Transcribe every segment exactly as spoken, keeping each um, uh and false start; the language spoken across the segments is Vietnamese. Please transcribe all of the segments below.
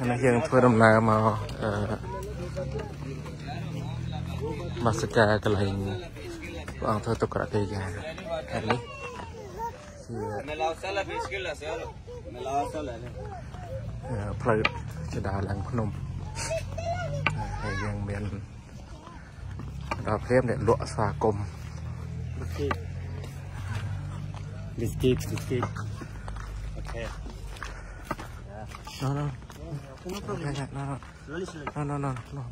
Anh em phơi đầm nào mà mascara cái này bằng thợ tục cái gì anh ấy phơi chỉ đào làng Phnom hay riêng miền đào phèm để lụa xà cồm biscuit biscuit okay no no no no no no no no no no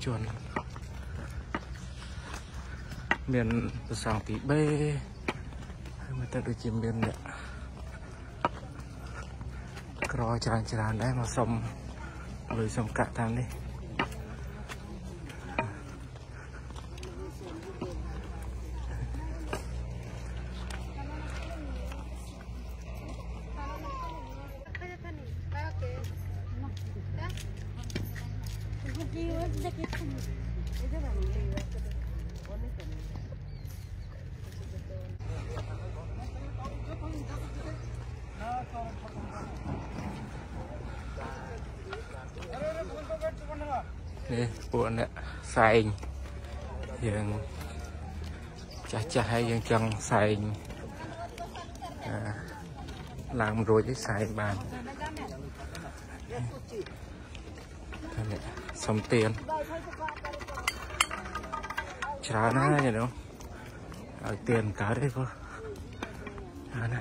chuồn miền sào tí bê người ta được chìm miền nè rồi tràn tràn đấy mà xong rồi xong cả thằng đi nè buồn nè xài dường chả chả hay dường chân xài à, làm rồi chứ xài bàn xong tiền trả nó vậy đâu ở tiền cả đấy cô à, nè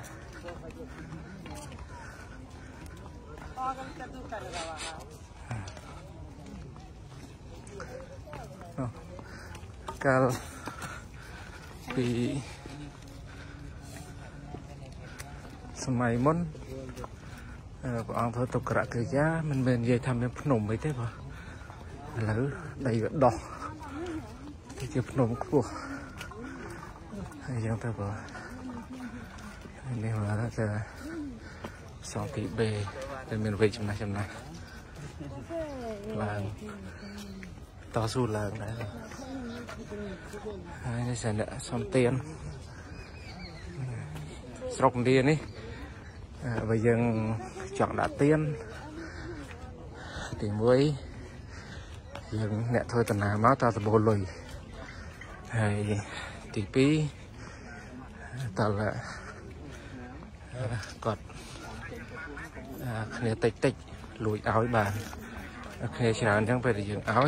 Cal thì sớm món bọn thợ tục cả thời gian mình bên về thăm em Phnom mấy thế mà lỡ đầy vẫn đỏ thì chụp Phnom cuộc hay chẳng ta bảo nếu là giờ xong thì về để mình về chấm này chấm này là to su là đấy hai sẽ nợ xong tiền sọc tiền đi bây giờ chọn đã tiền thì mới giờ nè thôi tuần nào máu ta bồ lùi hay tí pi ta là cọt khné tịch tịch lùi áo bàn khné chán chẳng phải là dừng áo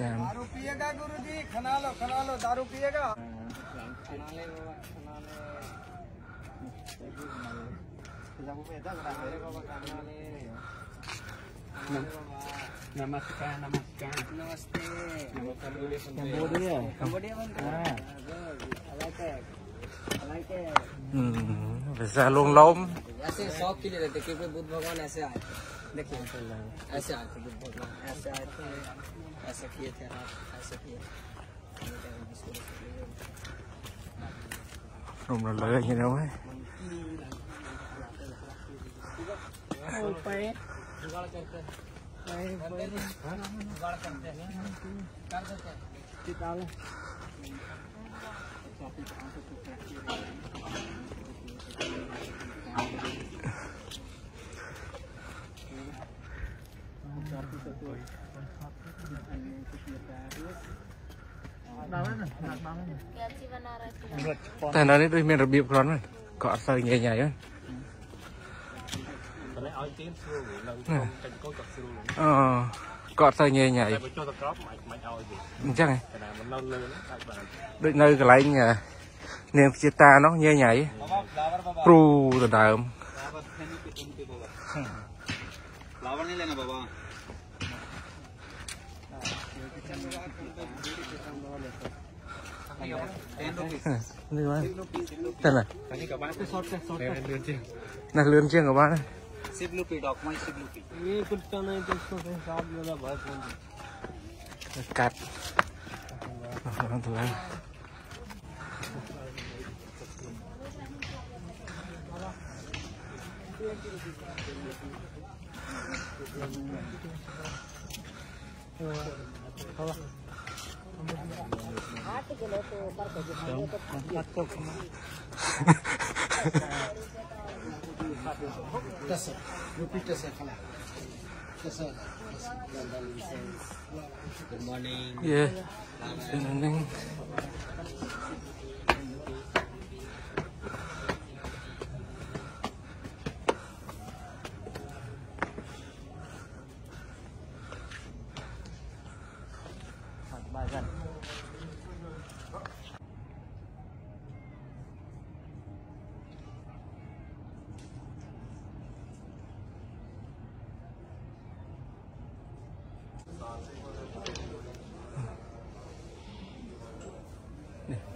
दारू पिएगा गुरु जी खना लो खना लो दारू पिएगा नमस्कार नमस्कार नमस्ते Cambodia Cambodia वैसा लोग लोम ऐसे सौ किलो रहते क्योंकि बुद्ध भगवान ऐसे आए देखिए ऐसे आए थे बुद्ध भगवान ऐसे आए थे ऐसा किए थे ऐसा किए रूम लगा ये ना है पे जुगाड़ करते हैं पे जुगाड़ करते हैं कर देते हैं किताब tại nó đấy mình là biệp con rồi cọ sao nhẹ nhàng ấy cọ sao nhẹ nhàng chắc này đợi nơi cái lạnh nhà nên chia ta nó nhẹ nhàng ấy pru rồi đào लावण नहीं लेना बाबा। Tên là là lươn chiêng của bạn đấy. Ship Lupi đọc mai Ship Lupi. Này cắt. Good morning. Yeah. Good morning.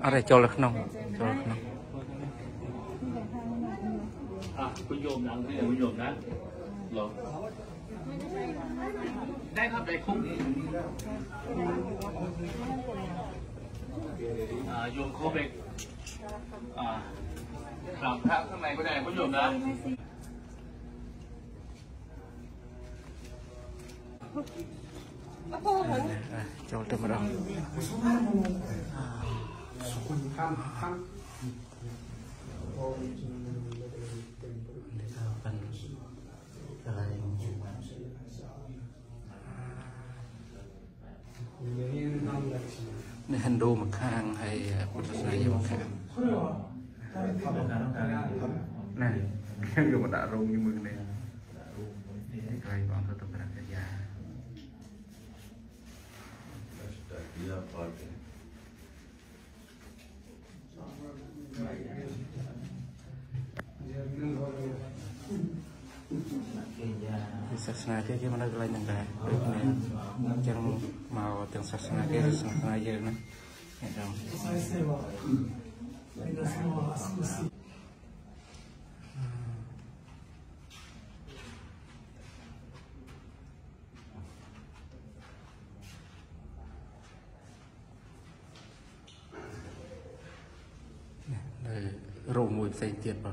ở đây cho lực nông cho lực nông cho tôi một đồng. Nên hành đô một khang hay một cái một khang. Này, cái người mà đã rung như mừng này. Cái bọn tôi tập đặt cái giá. Yeah, okay. Sắc sanh kia kia mà nó lại nặng cả, chẳng màu từng sắc sanh kia sắc sanh kia nữa, nghe không? Rổ mùi xây tiệt vào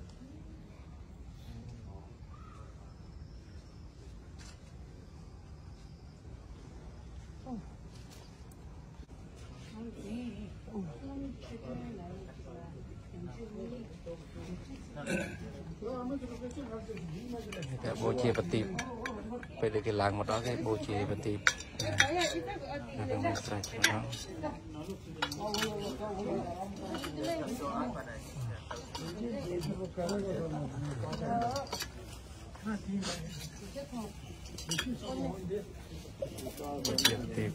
cái bố chìa vật tiệp, bây giờ cái làng một đó cái bố chìa vật tiệp, bố chìa vật tiệp,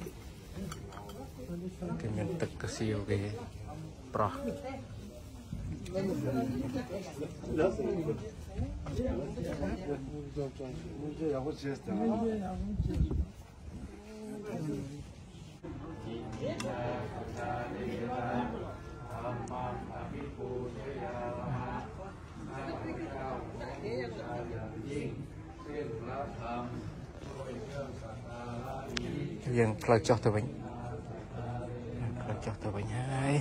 cái miếng tực cái siêu cái pro. dương khơi cho tôi bánh khơi cho tôi bánh hai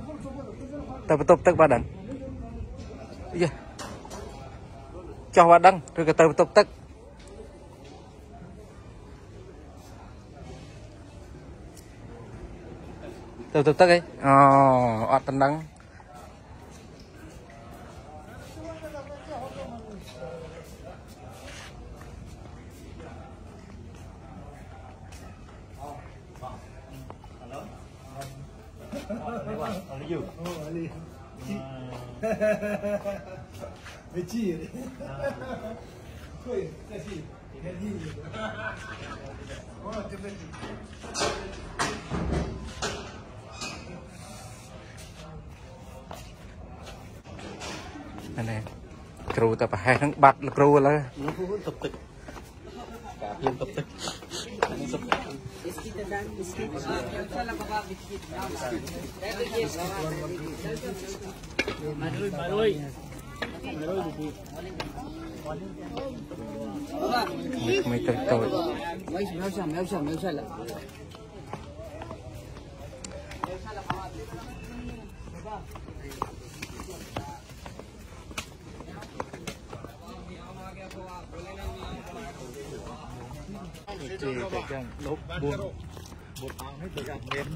tập tập tập ba đằng cho ba đằng rồi cái tập tập tập tập tập tập ấy ờ tận đằng Mày chi vậy? Thôi, ra chi? Ra chi vậy? Ôi, cái bên này này, kêu ta phải hai thằng bạt là kêu là nó cũng tập tịch, cả viên tập tịch. Mấy tật tội đốt buồn một tháng hết thời gian đến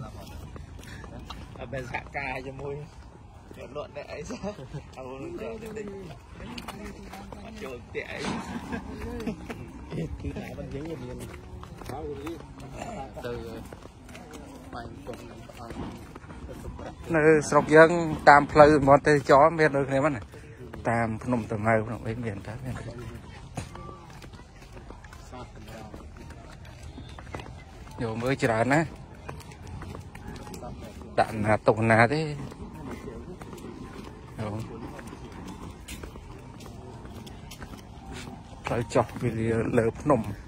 là bè dạ cà cho môi luận luận để ấy sao ông chờ đến đỉnh mặt trời tệ ấy từ nãy vẫn dính vào miền từ mày cùng nơi sọc dân tam pleu món tê chó miền được này mất này tam nôm tầm hai cũng không biết miền khác miền nhiều mới chỉ đạn á đạn là tổ nà thế rồi chọc vì lợp nồng